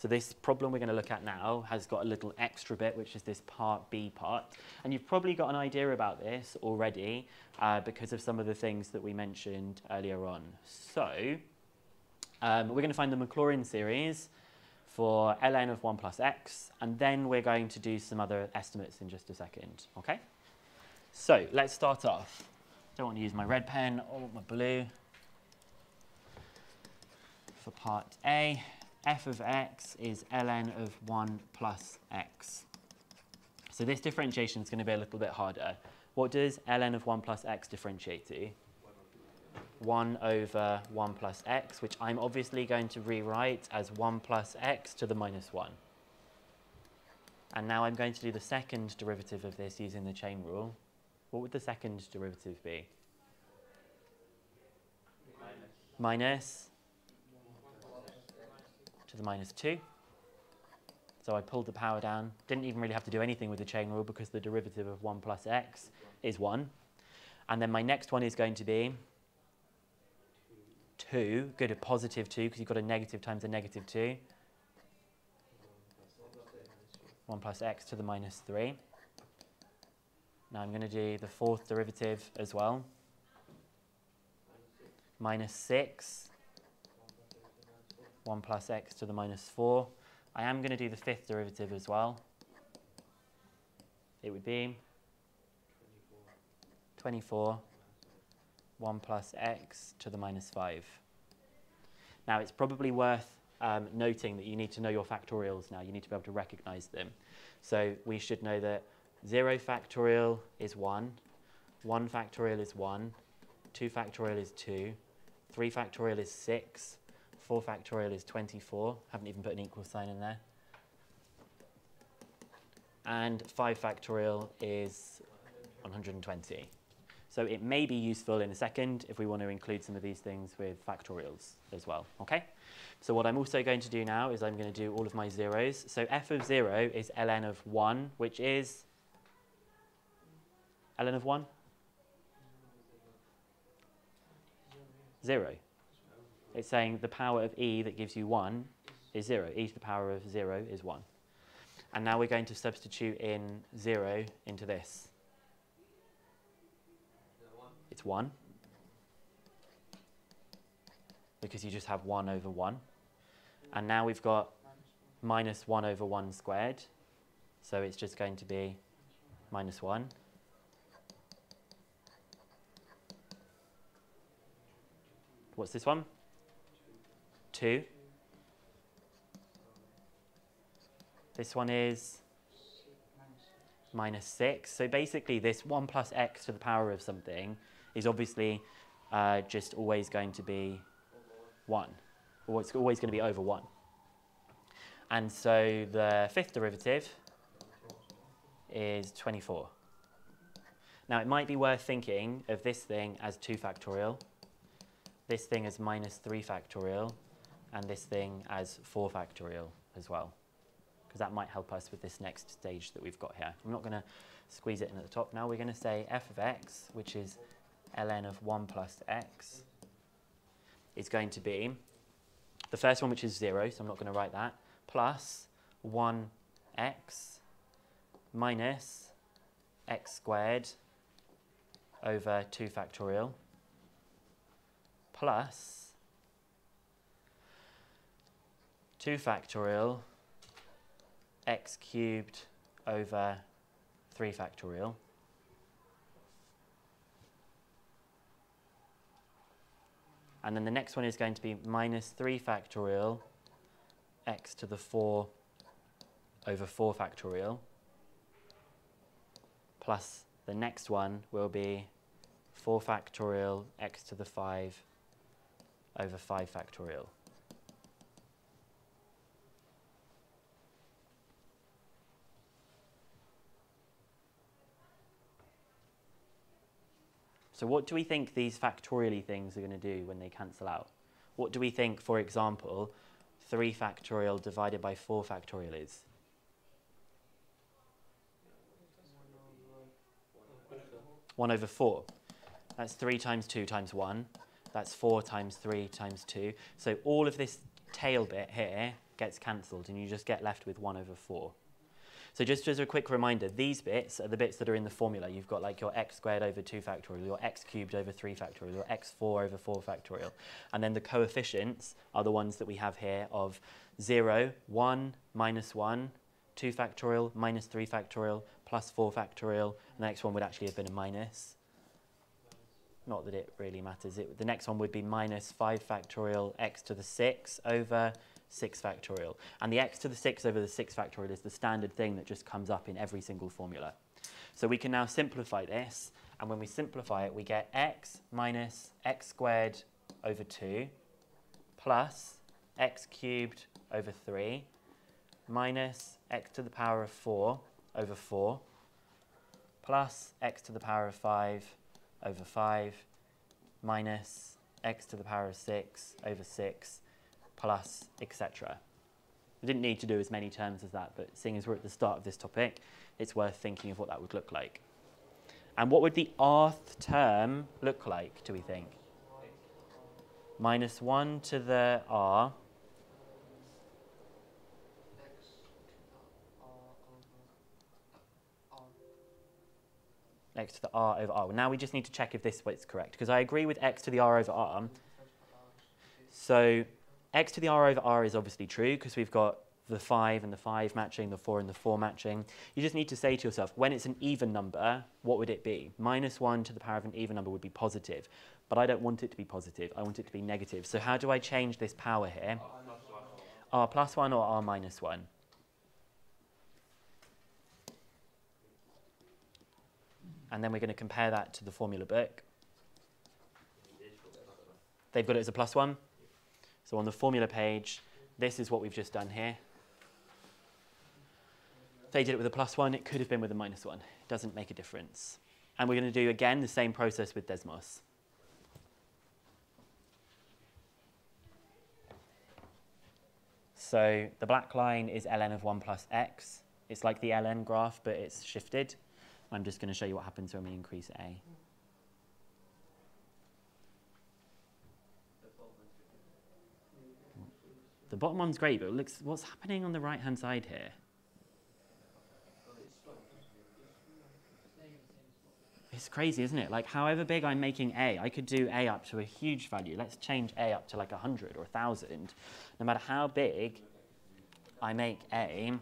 So this problem we're going to look at now has got a little extra bit, which is this part B part. And you've probably got an idea about this already because of some of the things that we mentioned earlier on. So we're going to find the Maclaurin series for ln of 1 plus x, and then we're going to do some other estimates in just a second, okay? So let's start off. Don't want to use my red pen or my blue. For part A, f of x is ln of 1 plus x. So this differentiation is going to be a little bit harder. What does ln of 1 plus x differentiate to? 1 over 1 plus x, which I'm obviously going to rewrite as 1 plus x to the minus 1. And now I'm going to do the second derivative of this using the chain rule. What would the second derivative be? Minus to the minus 2. So I pulled the power down. Didn't even really have to do anything with the chain rule because the derivative of 1 plus x is 1. And then my next one is going to be 2, go to positive 2 because you've got a negative times a negative 2. 1 plus x to the minus 3. Now I'm going to do the fourth derivative as well. Minus 6. 1 plus x to the minus 4. I am going to do the fifth derivative as well. It would be 24. 1 plus x to the minus 5. Now it's probably worth noting that you need to know your factorials now. You need to be able to recognize them. So we should know that 0 factorial is 1, 1 factorial is 1, 2 factorial is 2, 3 factorial is 6, 4 factorial is 24. Haven't even put an equal sign in there. And 5 factorial is 120. So it may be useful in a second if we want to include some of these things with factorials as well, okay? So what I'm also going to do now is I'm going to do all of my zeros. So f of 0 is ln of 1, which is ln of 1? 0. It's saying the power of e that gives you 1 is 0. E to the power of 0 is 1. And now we're going to substitute in 0 into this. It's 1, because you just have 1 over 1. And now we've got minus 1 over 1 squared. So it's just going to be minus 1. What's this one? 2. This one is minus 6. So basically, this 1 plus x to the power of something is obviously just always going to be 1, or it's always going to be over 1. And so the fifth derivative is 24. Now it might be worth thinking of this thing as 2 factorial, this thing as minus 3 factorial, and this thing as 4 factorial as well, because that might help us with this next stage that we've got here. I'm not going to squeeze it in at the top now. We're going to say f of x, which is ln of 1 plus x, is going to be the first one, which is 0, so I'm not going to write that, plus 1x minus x squared over 2 factorial plus 2 factorial x cubed over 3 factorial. And then the next one is going to be minus 3 factorial x to the 4 over 4 factorial, plus the next one will be 4 factorial x to the 5 over 5 factorial. So what do we think these factorially things are going to do when they cancel out? What do we think, for example, 3 factorial divided by 4 factorial is? 1 over 4. That's 3 times 2 times 1. That's 4 times 3 times 2. So all of this tail bit here gets cancelled and you just get left with 1/4. So just as a quick reminder, these bits are the bits that are in the formula. You've got like your x² over 2 factorial, your x³ over 3 factorial, your x4 over 4 factorial. And then the coefficients are the ones that we have here of 0, 1, minus 1, 2 factorial, minus 3 factorial, plus 4 factorial. And the next one would actually have been a minus. Not that it really matters. The next one would be minus 5 factorial x⁶ over 6 factorial. And the x⁶ over the 6 factorial is the standard thing that just comes up in every single formula. So we can now simplify this. And when we simplify it, we get x minus x² over 2 plus x³ over 3 minus x⁴ over 4 plus x⁴ over 5 minus x⁶ over 6 plus, etc. We didn't need to do as many terms as that, but seeing as we're at the start of this topic, it's worth thinking of what that would look like. And what would the rth term look like, do we think? Minus 1 to the r. X to the r over r. Well, now we just need to check if this is correct, because I agree with x to the r over r. So x to the r over r is obviously true, because we've got the 5 and the 5 matching, the 4 and the 4 matching. You just need to say to yourself, when it's an even number, what would it be? Minus 1 to the power of an even number would be positive. But I don't want it to be positive. I want it to be negative. So how do I change this power here? R plus 1 or r minus 1? And then we're going to compare that to the formula book. They've got it as a plus 1. So on the formula page, this is what we've just done here. If they did it with a plus 1, it could have been with a minus 1. It doesn't make a difference. And we're going to do, again, the same process with Desmos. So the black line is ln of 1 plus x. It's like the ln graph, but it's shifted. I'm just going to show you what happens when we increase a. The bottom one's great, but it looks, what's happening on the right-hand side here? It's crazy, isn't it? Like, however big I'm making a, I could do a up to a huge value. Let's change a up to like 100 or 1,000. No matter how big I make a,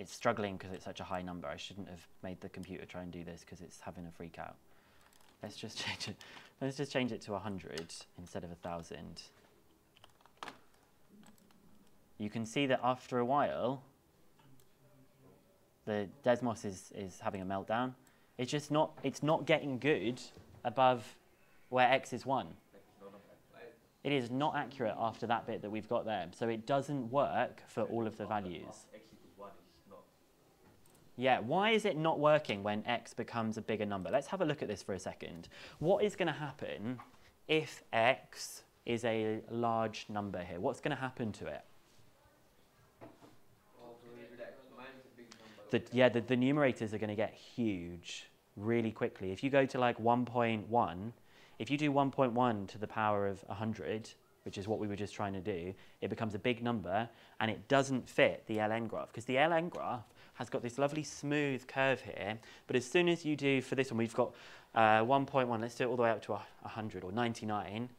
it's struggling because it's such a high number. I shouldn't have made the computer try and do this because it's having a freak out. Let's just change it. Let's just change it to 100 instead of 1,000. You can see that after a while, the Desmos is having a meltdown. It's just not. It's not getting good above where x is 1. It is not accurate after that bit that we've got there. So it doesn't work for all of the values. Yeah, why is it not working when x becomes a bigger number? Let's have a look at this for a second. What is going to happen if x is a large number here? What's going to happen to it? The numerators are going to get huge really quickly. If you go to like 1.1, if you do 1.1 to the power of 100, which is what we were just trying to do, it becomes a big number, and it doesn't fit the ln graph, because the ln graph has got this lovely smooth curve here. But as soon as you do, for this one, we've got 1.1. Let's do it all the way up to 100 or 99.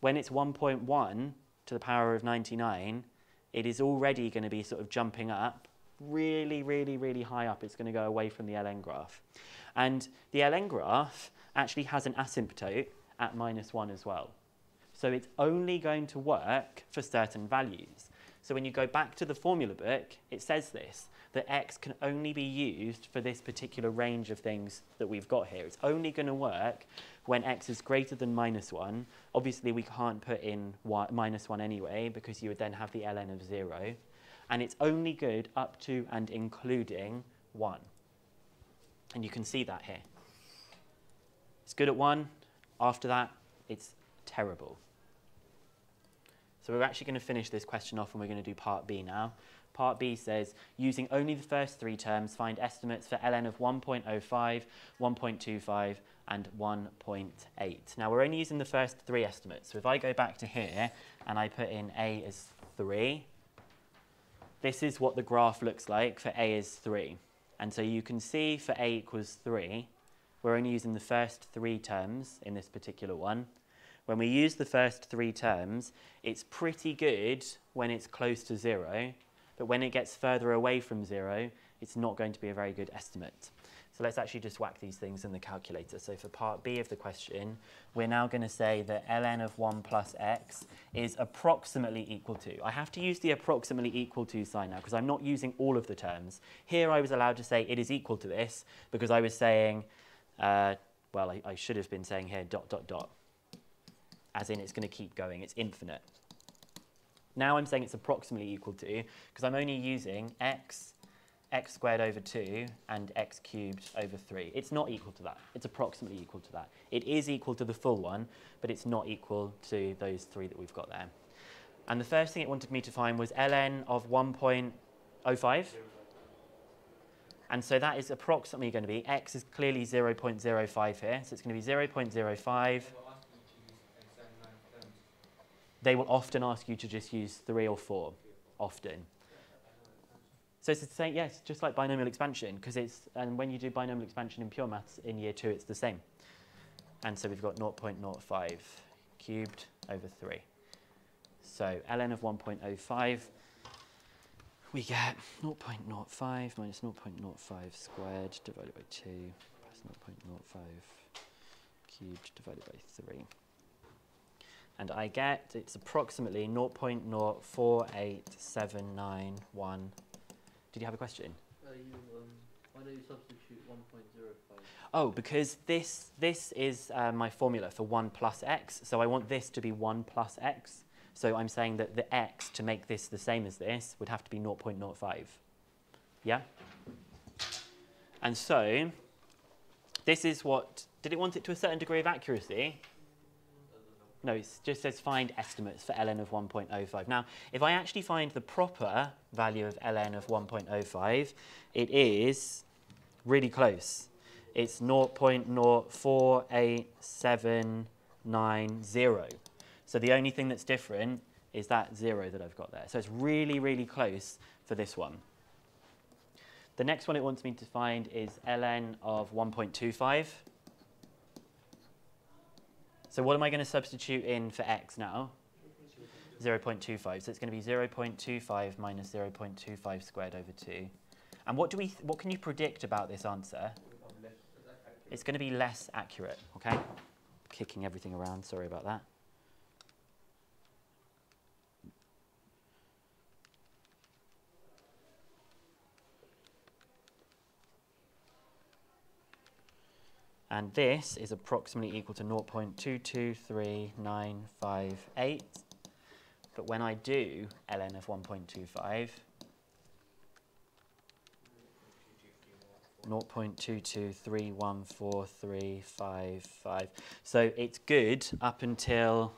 When it's 1.1 to the power of 99, it is already going to be sort of jumping up really, really, really high up. It's going to go away from the ln graph. And the ln graph actually has an asymptote at -1 as well. So it's only going to work for certain values. So when you go back to the formula book, it says this, that x can only be used for this particular range of things that we've got here. It's only going to work when x is greater than -1. Obviously, we can't put in -1 anyway, because you would then have the ln of 0. And it's only good up to and including 1. And you can see that here. It's good at 1. After that, it's terrible. So we're actually going to finish this question off, and we're going to do part B now. Part B says, using only the first 3 terms, find estimates for ln of 1.05, 1.25, and 1.8. Now, we're only using the first three estimates. So if I go back to here and I put in A as 3, this is what the graph looks like for A is 3. And so you can see for A equals 3, we're only using the first three terms in this particular one. When we use the first three terms, it's pretty good when it's close to 0, but when it gets further away from 0, it's not going to be a very good estimate. So let's actually just whack these things in the calculator. So for part B of the question, we're now going to say that ln of 1 plus x is approximately equal to. I have to use the approximately equal to sign now because I'm not using all of the terms. Here I was allowed to say it is equal to this because I was saying, well, I should have been saying here dot, dot, dot, as in it's going to keep going. It's infinite. Now I'm saying it's approximately equal to because I'm only using x squared over 2, and x cubed over 3. It's not equal to that. It's approximately equal to that. It is equal to the full one, but it's not equal to those three that we've got there. And the first thing it wanted me to find was ln of 1.05. And so that is approximately going to be, x is clearly 0.05 here, so it's going to be 0.05. They will often ask you to just use 3 or 4, often. So it's the same, yes, just like binomial expansion, because it's, and when you do binomial expansion in pure maths in year 2, it's the same. And so we've got 0.05 cubed over 3. So ln of 1.05, we get 0.05 minus 0.05 squared divided by 2 plus 0.05 cubed divided by 3. And I get, it's approximately 0.048791. Did you have a question? Why don't you substitute 1.05? Oh, because this is my formula for 1 plus x. So I want this to be 1 plus x. So I'm saying that the x, to make this the same as this, would have to be 0.05. Yeah? And so this is what... Did it want it to a certain degree of accuracy? No, it just says find estimates for ln of 1.05. Now, if I actually find the proper value of ln of 1.05, it is really close. It's 0.048790. So the only thing that's different is that 0 that I've got there. So it's really, really close for this one. The next one it wants me to find is ln of 1.25. So what am I going to substitute in for x now? 0.25. So it's going to be 0.25 minus 0.25 squared over 2. And what do we? What can you predict about this answer? It's going to be less accurate. Okay, kicking everything around. Sorry about that. And this is approximately equal to 0.223958. But when I do ln of 1.25, 0.22314355. So it's good up until,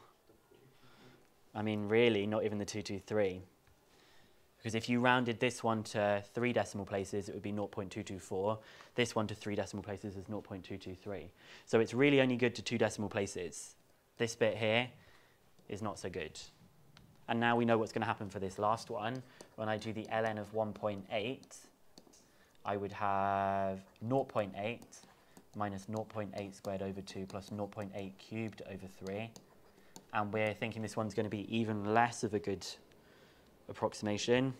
I mean, really, not even the 223. Because if you rounded this one to 3 decimal places, it would be 0.224. This one to 3 decimal places is 0.223. So it's really only good to 2 decimal places. This bit here is not so good. And now we know what's going to happen for this last one. When I do the ln of 1.8, I would have 0.8 minus 0.8 squared over 2 plus 0.8 cubed over 3. And we're thinking this one's going to be even less of a good approximation.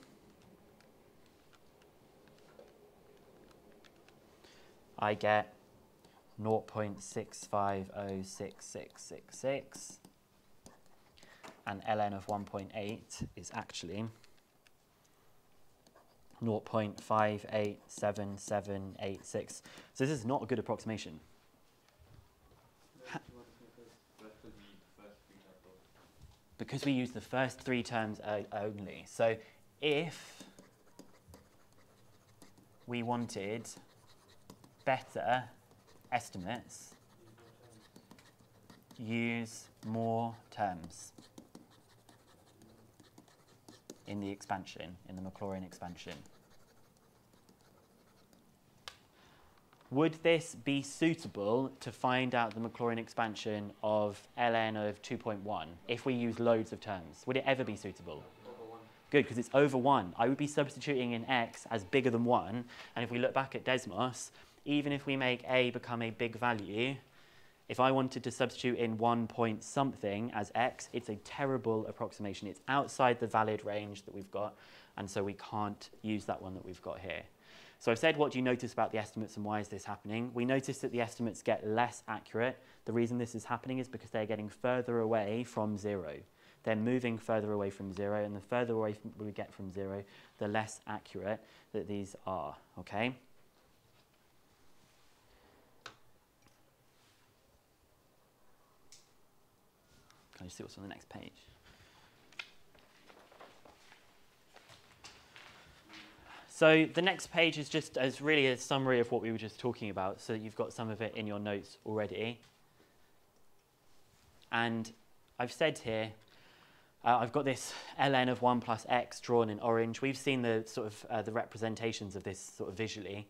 I get 0.65066666, and ln of 1.8 is actually 0.587786. So this is not a good approximation. Because we use the first three terms only. So if we wanted better estimates, use more terms in the expansion, in the Maclaurin expansion. Would this be suitable to find out the Maclaurin expansion of ln of 2.1 if we use loads of terms? Would it ever be suitable? Good, because it's over 1. I would be substituting in x as bigger than 1. And if we look back at Desmos, even if we make a become a big value, if I wanted to substitute in 1 point something as x, it's a terrible approximation. It's outside the valid range that we've got, and so we can't use that one that we've got here. So I've said, what do you notice about the estimates and why is this happening? We notice that the estimates get less accurate. The reason this is happening is because they're getting further away from 0. They're moving further away from 0, and the further away we get from 0, the less accurate that these are, okay? Can I just see what's on the next page? So the next page is just as really a summary of what we were just talking about, so that you've got some of it in your notes already. And I've said here, I've got this ln of 1 plus x drawn in orange. We've seen the sort of the representations of this sort of visually.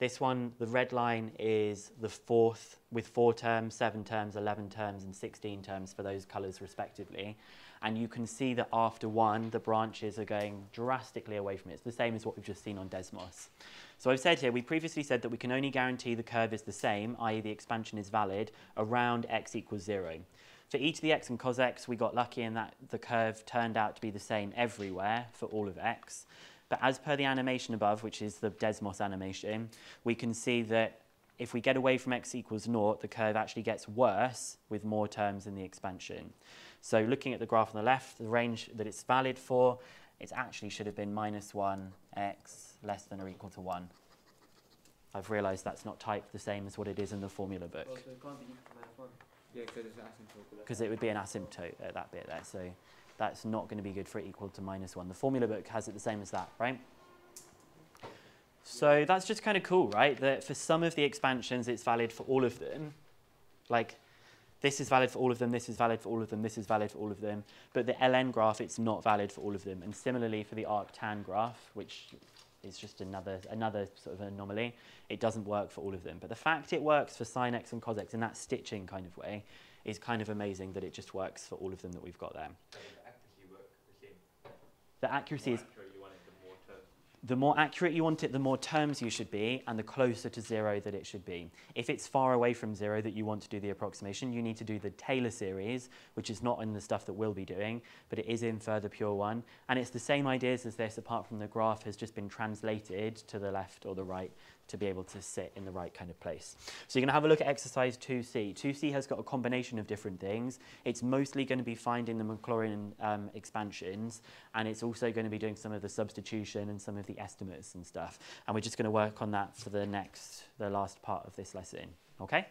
This one, the red line, is the fourth with 4 terms, 7 terms, 11 terms, and 16 terms for those colours respectively. And you can see that after 1, the branches are going drastically away from it. It's the same as what we've just seen on Desmos. So I've said here, we previously said that we can only guarantee the curve is the same, i.e. the expansion is valid, around x = 0. For e to the x and cos x, we got lucky in that the curve turned out to be the same everywhere for all of x. But as per the animation above, which is the Desmos animation, we can see that if we get away from x = 0, the curve actually gets worse with more terms in the expansion. So looking at the graph on the left, the range that it's valid for, it actually should have been -1, x < <1. I've realised that's not typed the same as what it is in the formula book. Well, so it can't be equal by 4. Yeah, because it would be an asymptote at that bit there. So that's not going to be good for equal to -1. The formula book has it the same as that, right? So that's just kind of cool, right? That for some of the expansions, it's valid for all of them. Like, this is valid for all of them, this is valid for all of them, this is valid for all of them. But the ln graph, it's not valid for all of them. And similarly for the arctan graph, which is just another sort of anomaly, it doesn't work for all of them. But the fact it works for sine x and cos x in that stitching kind of way is kind of amazing, that it just works for all of them that we've got there. The accuracy is the more accurate you want it, the more terms you should be, and the closer to 0 that it should be. If it's far away from 0 that you want to do the approximation, you need to do the Taylor series, which is not in the stuff that we'll be doing, but it is in Further Pure 1. And it's the same ideas as this, apart from the graph has just been translated to the left or the right to be able to sit in the right kind of place. So you're going to have a look at exercise 2C. 2C has got a combination of different things. It's mostly going to be finding the Maclaurin expansions, and it's also going to be doing some of the substitution and some of the estimates and stuff. And we're just going to work on that for the last part of this lesson. Okay?